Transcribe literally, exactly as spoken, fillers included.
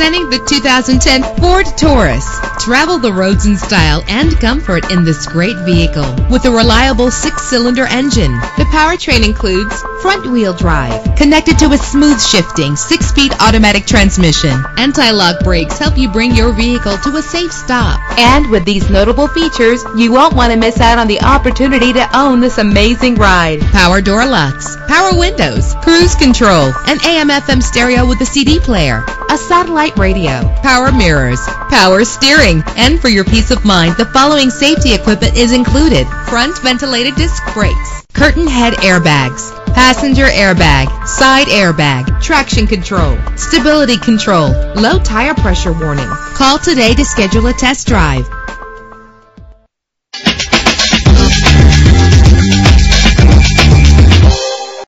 Presenting the two thousand ten Ford Taurus. Travel the roads in style and comfort in this great vehicle. With a reliable six-cylinder engine, the powertrain includes front-wheel drive, connected to a smooth shifting six-speed automatic transmission. Anti-lock brakes help you bring your vehicle to a safe stop. And with these notable features, you won't want to miss out on the opportunity to own this amazing ride. Power door locks, power windows, cruise control, an A M F M stereo with a C D player, a satellite radio, power mirrors, power steering. And for your peace of mind, the following safety equipment is included: front ventilated disc brakes, curtain head airbags, passenger airbag, side airbag, traction control, stability control, low tire pressure warning. Call today to schedule a test drive.